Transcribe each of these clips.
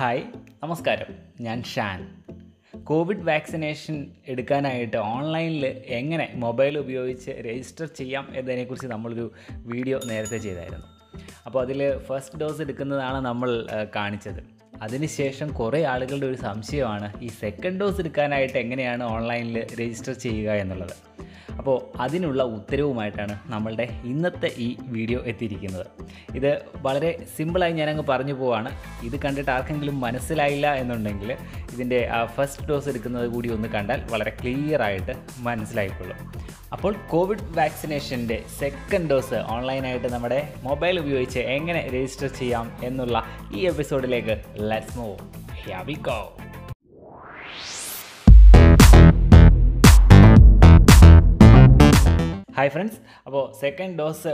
Hi നമസ്കാരം ഞാൻ Shaan Covid vaccination എടുക്കാനായിട്ട് ഓൺലൈനിൽ എങ്ങനെ മൊബൈൽ ഉപയോഗിച്ച് രജിസ്റ്റർ ചെയ്യാം എന്നതിനെക്കുറിച്ച് നമ്മളൊരു വീഡിയോ നേരത്തെ ചെയ്തായിരുന്നു അപ്പോൾ അതിൽ ഫസ്റ്റ് ഡോസ് എടുക്കുന്നതാണ് നമ്മൾ കാണിച്ചത് അതിനുശേഷം കുറേ ആളുകളുടെ ഒരു സംശയമാണ് ഈ സെക്കൻഡ് ഡോസ് എടുക്കാനായിട്ട് എങ്ങനെയാണ് ഓൺലൈനിൽ രജിസ്റ്റർ ചെയ്യുക എന്നുള്ളത് അപ്പോൾ അതിനുള്ള ഉത്തരവുമായിട്ടാണ് നമ്മളുടെ ഇന്നത്തെ ഈ വീഡിയോ എത്തിയിരിക്കുന്നത് ഇത് വളരെ സിമ്പിളായി ഞാനങ്ങ് പറഞ്ഞു പോവാണ് ഇത് കണ്ടിട്ട് ആർക്കെങ്കിലും മനസ്സിലായില്ല എന്നുണ്ടെങ്കിൽ ഇതിൻ്റെ ഫസ്റ്റ് ഡോസ് എടുക്കുന്നത് കൂടി ഒന്ന് കണ്ടാൽ വളരെ ക്ലിയറായിട്ട് മനസ്സിലായിക്കൊള്ളും അപ്പോൾ കോവിഡ് വാക്സിനേഷൻ്റെ സെക്കൻഡ് ഡോസ് ഓൺലൈനായിട്ട് നമ്മുടെ മൊബൈൽ ഉപയോഗിച്ച് എങ്ങനെ രജിസ്റ്റർ ചെയ്യാം എന്നുള്ള ഈ എപ്പിസോഡിലേക്ക് let's move here we go hi friends അപ്പോൾ സെക്കൻഡ് ഡോസ്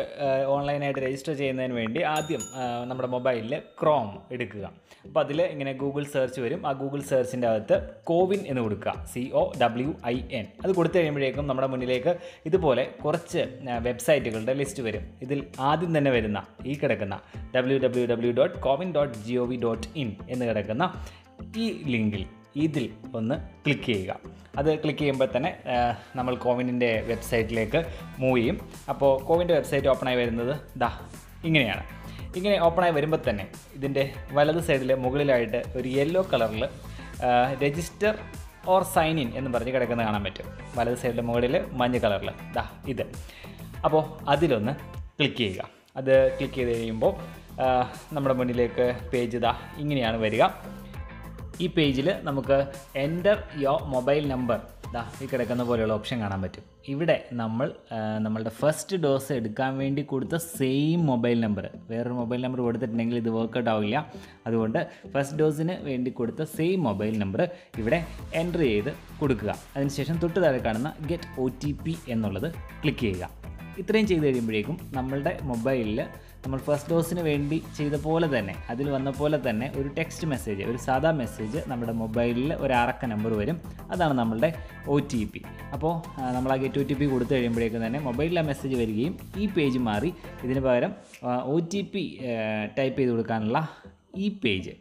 ഓൺലൈനായിട്ട് രജിസ്റ്റർ ചെയ്യുന്നതിന് വേണ്ടി ആദ്യം നമ്മുടെ മൊബൈലിൽ ക്രോം എടുക്കുക അപ്പോൾ അതിൽ ഇങ്ങനെ ഗൂഗിൾ സെർച്ച് വരും ആ ഗൂഗിൾ സെർച്ചിൻ്റെ അകത്ത് കോവിൻ എന്ന് കൊടുക്കുക COWIN അത് കൊടുത്തു കഴിയുമ്പോഴേക്കും നമ്മുടെ മുന്നിലേക്ക് ഇതുപോലെ കുറച്ച് വെബ്സൈറ്റുകളുടെ ലിസ്റ്റ് വരും ഇതിൽ ആദ്യം തന്നെ വരുന്ന ഈ കിടക്കുന്ന www.cowin.gov.in എന്ന് കിടക്കുന്ന ഈ ലിങ്കിൽ ഇതിൽ ഒന്ന് ക്ലിക്ക് ചെയ്യുക അത് ക്ലിക്ക് ചെയ്യുമ്പോൾ തന്നെ നമ്മൾ കോവിൻ്റെ വെബ്സൈറ്റിലേക്ക് മൂവ് ചെയ്യും അപ്പോൾ കോവിൻ്റെ വെബ്സൈറ്റ് ഓപ്പണായി വരുന്നത് ഇങ്ങനെയാണ് ഇങ്ങനെ ഓപ്പണായി വരുമ്പോൾ തന്നെ ഇതിൻ്റെ വലത് സൈഡിൽ മുകളിലായിട്ട് ഒരു യെല്ലോ കളറിൽ രജിസ്റ്റർ ഓർ സൈൻ ഇൻ എന്ന് പറഞ്ഞ് കിടക്കുന്നത് കാണാൻ പറ്റും വലത് സൈഡിൽ മുകളിൽ മഞ്ഞ കളറിൽ ഇത് അപ്പോൾ അതിലൊന്ന് ക്ലിക്ക് ചെയ്യുക അത് ക്ലിക്ക് ചെയ്ത് കഴിയുമ്പോൾ നമ്മുടെ മുന്നിലേക്ക് പേജ് ഇങ്ങനെയാണ് വരിക ഈ പേജിൽ നമുക്ക് എൻ്റർ യുവർ മൊബൈൽ നമ്പർ ഈ കിടക്കുന്ന പോലെയുള്ള ഓപ്ഷൻ കാണാൻ പറ്റും ഇവിടെ നമ്മളുടെ ഫസ്റ്റ് ഡോസ് എടുക്കാൻ വേണ്ടി കൊടുത്ത സെയിം മൊബൈൽ നമ്പർ വേറൊരു മൊബൈൽ നമ്പർ കൊടുത്തിട്ടുണ്ടെങ്കിൽ ഇത് വർക്കൗട്ട് ആവില്ല അതുകൊണ്ട് ഫസ്റ്റ് ഡോസിന് വേണ്ടി കൊടുത്ത സെയിം മൊബൈൽ നമ്പർ ഇവിടെ എൻ്റർ ചെയ്ത് കൊടുക്കുക അതിനുശേഷം തൊട്ട് താഴെ കാണുന്ന Get OTP എന്നുള്ളത് ക്ലിക്ക് ചെയ്യുക ഇത്രയും ചെയ്ത് കഴിയുമ്പോഴേക്കും നമ്മളുടെ മൊബൈലിൽ നമ്മൾ ഫസ്റ്റ് ഡോസിന് വേണ്ടി ചെയ്ത പോലെ തന്നെ അതിൽ വന്ന പോലെ തന്നെ ഒരു ടെക്സ്റ്റ് മെസ്സേജ് ഒരു സാധാ മെസ്സേജ് നമ്മുടെ മൊബൈലിൽ ഒരു അറക്ക നമ്പർ വരും അതാണ് നമ്മളുടെ OTP അപ്പോൾ നമ്മൾ ആ Get OTP കൊടുത്തു കഴിയുമ്പോഴേക്കും തന്നെ മൊബൈലിൽ ആ മെസ്സേജ് വരികയും ഈ പേജ് മാറി ഇതിന് പകരം OTP ടൈപ്പ് ചെയ്ത് കൊടുക്കാനുള്ള ഈ പേജ്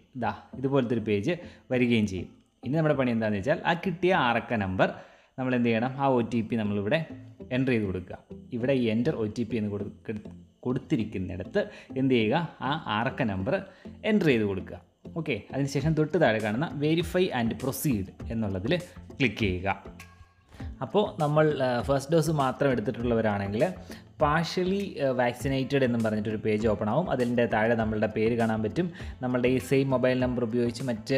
ഇതുപോലത്തെ ഒരു പേജ് വരികയും ചെയ്യും ഇനി നമ്മുടെ പണി എന്താണെന്ന് വെച്ചാൽ ആ കിട്ടിയ അറക്ക നമ്പർ നമ്മൾ എന്ത് ചെയ്യണം ആ OTP നമ്മളിവിടെ എൻ്റർ ചെയ്ത് കൊടുക്കുക ഇവിടെ ഈ എൻ്റർ OTP എന്ന് കൊടുത്തിരിക്കുന്നിടത്ത് എന്ത് ചെയ്യുക ആ അറക്ക നമ്പർ എൻ്റർ ചെയ്ത് കൊടുക്കുക ഓക്കെ അതിനുശേഷം തൊട്ട് താഴെ കാണുന്ന Verify and Proceed എന്നുള്ളതിൽ ക്ലിക്ക് ചെയ്യുക അപ്പോൾ നമ്മൾ ഫസ്റ്റ് ഡോസ് മാത്രം എടുത്തിട്ടുള്ളവരാണെങ്കിൽ പാർഷ്യലി വാക്സിനേറ്റഡ് എന്നും പറഞ്ഞിട്ടൊരു പേജ് ഓപ്പൺ ആവും അതിൻ്റെ താഴെ നമ്മളുടെ പേര് കാണാൻ പറ്റും നമ്മളുടെ ഈ സെയിം മൊബൈൽ നമ്പർ ഉപയോഗിച്ച് മറ്റ്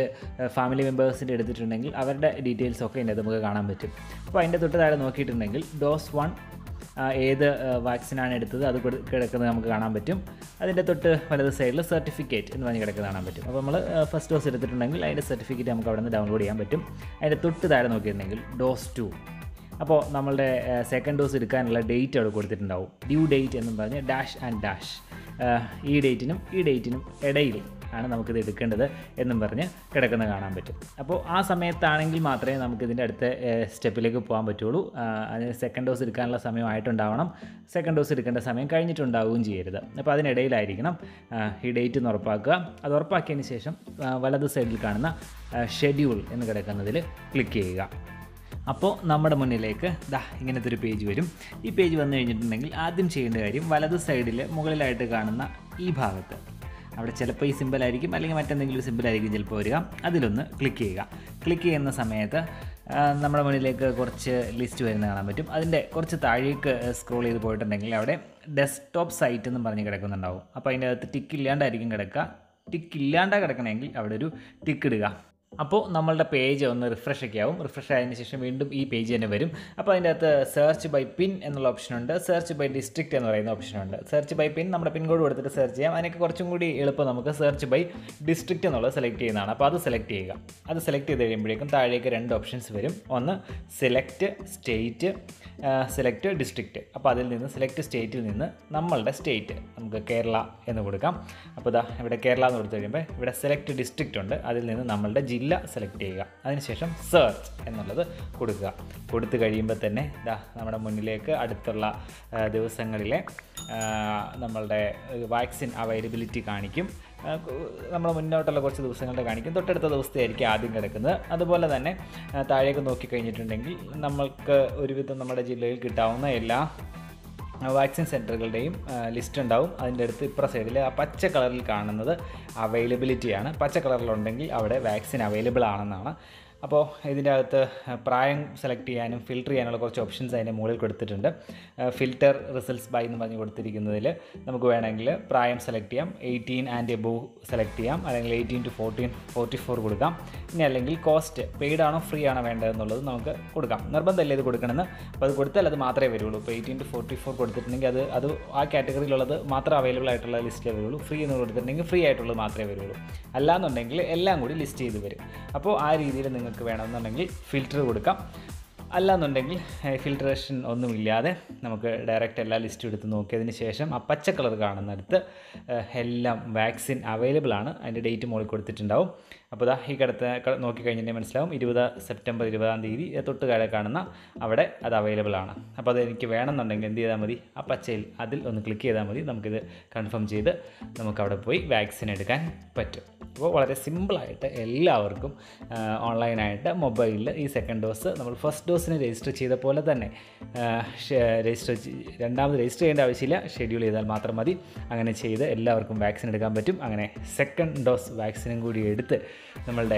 ഫാമിലി മെമ്പേഴ്സിൻ്റെ എടുത്തിട്ടുണ്ടെങ്കിൽ അവരുടെ ഡീറ്റെയിൽസൊക്കെ ഇതിൻ്റെ നമുക്ക് കാണാൻ പറ്റും അപ്പോൾ അതിൻ്റെ തൊട്ട് താഴെ നോക്കിയിട്ടുണ്ടെങ്കിൽ ഡോസ് 1 ഏത് വാക്സിനാണ് എടുത്തത് അത് കിടക്കുന്നത് നമുക്ക് കാണാൻ പറ്റും അതിൻ്റെ തൊട്ട് വലത് സൈഡിൽ സർട്ടിഫിക്കറ്റ് എന്ന് പറഞ്ഞ് കിടക്കുന്നത് കാണാൻ പറ്റും അപ്പോൾ നമ്മൾ ഫസ്റ്റ് ഡോസ് എടുത്തിട്ടുണ്ടെങ്കിൽ അതിൻ്റെ സർട്ടിഫിക്കറ്റ് നമുക്ക് അവിടെ നിന്ന് ഡൗൺലോഡ് ചെയ്യാൻ പറ്റും അതിൻ്റെ തൊട്ട് താഴെ നോക്കിയിട്ടുണ്ടെങ്കിൽ ഡോസ് 2 അപ്പോൾ നമ്മളുടെ സെക്കൻഡ് ഡോസ് എടുക്കാനുള്ള ഡേറ്റ് അവിടെ കൊടുത്തിട്ടുണ്ടാവും Due date എന്നും പറഞ്ഞ് -- ഈ ഡേറ്റിനും ഈ ഡേറ്റിനും ഇടയിൽ ആണ് നമുക്കിത് എടുക്കേണ്ടത് എന്നും പറഞ്ഞ് കിടക്കുന്നത് കാണാൻ പറ്റും അപ്പോൾ ആ സമയത്താണെങ്കിൽ മാത്രമേ നമുക്കിതിൻ്റെ അടുത്ത സ്റ്റെപ്പിലേക്ക് പോകാൻ പറ്റുള്ളൂ അതിന് സെക്കൻഡ് ഡോസ് എടുക്കാനുള്ള സമയമായിട്ടുണ്ടാവണം സെക്കൻഡ് ഡോസ് എടുക്കേണ്ട സമയം കഴിഞ്ഞിട്ടുണ്ടാവുകയും ചെയ്യരുത് അപ്പോൾ അതിനിടയിലായിരിക്കണം ഈ ഡേറ്റ് എന്ന് ഉറപ്പാക്കുക അത് ഉറപ്പാക്കിയതിന് ശേഷം വലത് സൈഡിൽ കാണുന്ന ഷെഡ്യൂൾ എന്ന് കിടക്കുന്നതിൽ ക്ലിക്ക് ചെയ്യുക അപ്പോൾ നമ്മുടെ മുന്നിലേക്ക് ഇങ്ങനത്തെ ഒരു പേജ് വരും ഈ പേജ് വന്നു കഴിഞ്ഞിട്ടുണ്ടെങ്കിൽ ആദ്യം ചെയ്യേണ്ട കാര്യം വലത് സൈഡിൽ മുകളിലായിട്ട് കാണുന്ന ഈ ഭാഗത്ത് അവിടെ ചിലപ്പോൾ ഈ സിമ്പിളായിരിക്കും അല്ലെങ്കിൽ മറ്റെന്തെങ്കിലും സിമ്പിളായിരിക്കും ചിലപ്പോൾ വരിക അതിലൊന്ന് ക്ലിക്ക് ചെയ്യുക ക്ലിക്ക് ചെയ്യുന്ന സമയത്ത് നമ്മുടെ മുന്നിലേക്ക് കുറച്ച് ലിസ്റ്റ് വരുന്നത് കാണാൻ പറ്റും അതിൻ്റെ കുറച്ച് താഴേക്ക് സ്ക്രോൾ ചെയ്ത് പോയിട്ടുണ്ടെങ്കിൽ അവിടെ ഡെസ്ക്ടോപ്പ് സൈറ്റ് എന്ന് പറഞ്ഞ് കിടക്കുന്നുണ്ടാവും അപ്പോൾ അതിൻ്റെ അകത്ത് ടിക്കില്ലാണ്ടായിരിക്കും കിടക്കുക ടിക്കില്ലാണ്ട കിടക്കണമെങ്കിൽ അവിടെ ഒരു ടിക്ക് ഇടുക അപ്പോൾ നമ്മളുടെ പേജ് ഒന്ന് റിഫ്രഷൊക്കെ ആവും റിഫ്രഷ് ആയതിനു ശേഷം വീണ്ടും ഈ പേജ് തന്നെ വരും അപ്പോൾ അതിൻ്റെ അകത്ത് സെർച്ച് ബൈ പിൻ എന്നുള്ള ഓപ്ഷനുണ്ട് സെർച്ച് ബൈ ഡിസ്ട്രിക്റ്റ് എന്ന് പറയുന്ന ഓപ്ഷനുണ്ട് സെർച്ച് ബൈ പിൻ നമ്മുടെ പിൻ കോഡ് കൊടുത്തിട്ട് സെർച്ച് ചെയ്യാം അതിനൊക്കെ കുറച്ചും കൂടി എളുപ്പം നമുക്ക് സെർച്ച് ബൈ ഡിസ്ട്രിക്റ്റ് എന്നുള്ളത് സെലക്ട് ചെയ്യുന്നതാണ് അപ്പോൾ അത് സെലക്ട് ചെയ്യുക അത് സെലക്ട് ചെയ്ത് കഴിയുമ്പോഴേക്കും താഴേക്ക് രണ്ട് ഓപ്ഷൻസ് വരും ഒന്ന് സെലക്ട് സ്റ്റേറ്റ് സെലക്ട് ഡിസ്ട്രിക്റ്റ് അപ്പോൾ അതിൽ നിന്ന് സെലക്ട് സ്റ്റേറ്റിൽ നിന്ന് നമ്മളുടെ സ്റ്റേറ്റ് നമുക്ക് കേരള എന്ന് കൊടുക്കാം അപ്പോൾ ഇവിടെ കേരള എന്ന് കൊടുത്തു കഴിയുമ്പോൾ ഇവിടെ സെലക്ട് ഡിസ്ട്രിക്റ്റ് ഉണ്ട് അതിൽ നിന്ന് നമ്മളുടെ ജില്ല സെലക്ട് ചെയ്യുക. അതിനുശേഷം സെർച്ച് എന്നുള്ളത് കൊടുക്കുക. കൊടുത്തു കഴിയുമ്പോൾ തന്നെ ഇതാ നമ്മുടെ മുന്നിലേക്ക് അടുത്തുള്ള ദിവസങ്ങളിലെ നമ്മളുടെ വാക്സിൻ അവൈലബിലിറ്റി കാണിക്കും. നമ്മൾ മുന്നോട്ടുള്ള കുറച്ച് ദിവസങ്ങളുടെ കാണിക്കും. തൊട്ടടുത്ത ദിവസത്തെയായിരിക്കും ആദ്യം കിടക്കുന്നത്. അതുപോലെ തന്നെ താഴേക്ക് നോക്കിക്കഴിഞ്ഞിട്ടുണ്ടെങ്കിൽ നമ്മൾക്ക് ഒരുവിധം നമ്മുടെ ജില്ലയിൽ കിട്ടാവുന്ന എല്ലാ വാക്സിൻ സെൻറ്ററുകളുടെയും ലിസ്റ്റ് ഉണ്ടാവും. അതിൻ്റെ അടുത്ത് ഇപ്പുറ സൈഡിൽ ആ പച്ച കളറിൽ കാണുന്നത് അവൈലബിലിറ്റിയാണ്. പച്ച കളറിലുണ്ടെങ്കിൽ അവിടെ വാക്സിൻ അവൈലബിൾ ആണെന്നാണ്. അപ്പോൾ ഇതിൻ്റെ അകത്ത് പ്രായം സെലക്ട് ചെയ്യാനും ഫിൽട്ടർ ചെയ്യാനുള്ള കുറച്ച് ഓപ്ഷൻസ് അതിൻ്റെ മുകളിൽ കൊടുത്തിട്ടുണ്ട്. ഫിൽട്ടർ റിസൾട്ട്സ് ബൈ എന്ന് പറഞ്ഞ് കൊടുത്തിരിക്കുന്നതിൽ നമുക്ക് വേണമെങ്കിൽ പ്രായം സെലക്ട് ചെയ്യാം, 18 ആൻഡ് എബോവ് സെലക്ട് ചെയ്യാം, അല്ലെങ്കിൽ 18 to 44 കൊടുക്കാം. ഇനി അല്ലെങ്കിൽ കോസ്റ്റ് പെയ്ഡ് ആണോ ഫ്രീ ആണോ വേണ്ടതെന്നുള്ളത് നമുക്ക് കൊടുക്കാം. നിർബന്ധമല്ലേ ഇത് കൊടുക്കണമെന്ന്. അപ്പോൾ അത് കൊടുത്താൽ അത് മാത്രമേ വരുള്ളൂ. ഇപ്പോൾ 18 to 44 കൊടുത്തിട്ടുണ്ടെങ്കിൽ അത് ആ കാറ്റഗറിയിലുള്ളത് മാത്രം അവൈലബിൾ ആയിട്ടുള്ള ലിസ്റ്റിലേ വരുള്ളൂ. ഫ്രീ എന്ന് കൊടുത്തിട്ടുണ്ടെങ്കിൽ ഫ്രീ ആയിട്ടുള്ളത് മാത്രമേ വരുള്ളൂ. അല്ലാന്നുണ്ടെങ്കിൽ എല്ലാം കൂടി ലിസ്റ്റ് ചെയ്ത് വരും. അപ്പോൾ ആ രീതിയിൽ നിങ്ങൾ വേണമെന്നുണ്ടെങ്കിൽ ഫിൽറ്റർ കൊടുക്കാം. അല്ലാന്നുണ്ടെങ്കിൽ ഫിൽട്രേഷൻ ഒന്നുമില്ലാതെ നമുക്ക് ഡയറക്റ്റ് എല്ലാ ലിസ്റ്റും എടുത്ത് നോക്കിയതിന് ശേഷം ആ പച്ച കളർ കാണുന്നിടത്ത് എല്ലാം വാക്സിൻ അവൈലബിൾ ആണ്. അതിൻ്റെ ഡേറ്റ് മുകളിൽ കൊടുത്തിട്ടുണ്ടാവും. അപ്പോൾ ഇതാ ഈ കിടത്ത് നോക്കിക്കഴിഞ്ഞിട്ടുണ്ടെങ്കിൽ മനസ്സിലാവും 20 സെപ്റ്റംബർ 20 തൊട്ട് താഴെ കാണുന്ന അവിടെ അത് അവൈലബിൾ ആണ്. അപ്പോൾ അതെനിക്ക് വേണമെന്നുണ്ടെങ്കിൽ എന്ത് ചെയ്താൽ മതി, ആ പച്ചയിൽ അതിൽ ഒന്ന് ക്ലിക്ക് ചെയ്താൽ മതി. നമുക്കിത് കൺഫേം ചെയ്ത് നമുക്കവിടെ പോയി വാക്സിൻ എടുക്കാൻ പറ്റും. അപ്പോൾ വളരെ സിമ്പിളായിട്ട് എല്ലാവർക്കും ഓൺലൈനായിട്ട് മൊബൈലിൽ ഈ സെക്കൻഡ് ഡോസ് നമ്മൾ ഫസ്റ്റ് ഡോസിന് രജിസ്റ്റർ ചെയ്ത പോലെ തന്നെ രണ്ടാമത് രജിസ്റ്റർ ചെയ്യേണ്ട ആവശ്യമില്ല. ഷെഡ്യൂൾ ചെയ്താൽ മാത്രം മതി. അങ്ങനെ ചെയ്ത് എല്ലാവർക്കും വാക്സിൻ എടുക്കാൻ പറ്റും. അങ്ങനെ സെക്കൻഡ് ഡോസ് വാക്സിനും കൂടി എടുത്ത് നമ്മളുടെ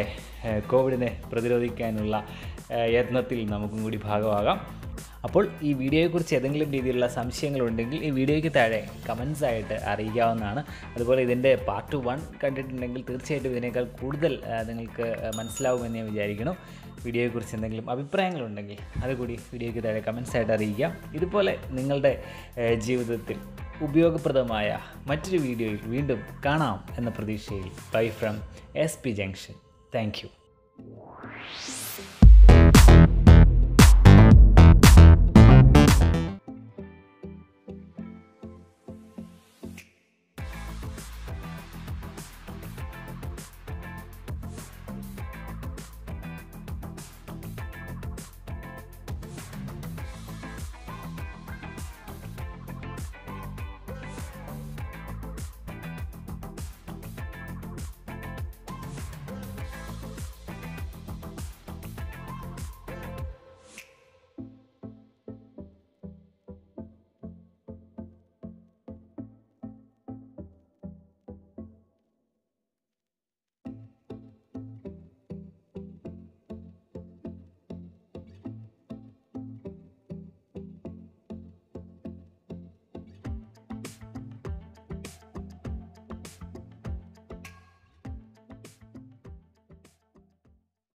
കോവിഡിനെ പ്രതിരോധിക്കാനുള്ള യത്നത്തിൽ നമുക്കും കൂടി ഭാഗമാകാം. അപ്പോൾ ഈ വീഡിയോയെക്കുറിച്ച് ഏതെങ്കിലും രീതിയിലുള്ള സംശയങ്ങളുണ്ടെങ്കിൽ ഈ വീഡിയോയ്ക്ക് താഴെ കമൻസായിട്ട് അറിയിക്കാവുന്നതാണ്. അതുപോലെ ഇതിൻ്റെ പാർട്ട് 1 കണ്ടിട്ടുണ്ടെങ്കിൽ തീർച്ചയായിട്ടും ഇതിനേക്കാൾ കൂടുതൽ നിങ്ങൾക്ക് മനസ്സിലാവുമെന്ന് ഞാൻ വിചാരിക്കുന്നു. വീഡിയോയെക്കുറിച്ച് എന്തെങ്കിലും അഭിപ്രായങ്ങളുണ്ടെങ്കിൽ അതുകൂടി വീഡിയോയ്ക്ക് താഴെ കമൻസായിട്ട് അറിയിക്കാം. ഇതുപോലെ നിങ്ങളുടെ ജീവിതത്തിൽ ഉപയോഗപ്രദമായ മറ്റൊരു വീഡിയോയിൽ വീണ്ടും കാണാം എന്ന പ്രതീക്ഷയിൽ bye from SP junction. Thank U.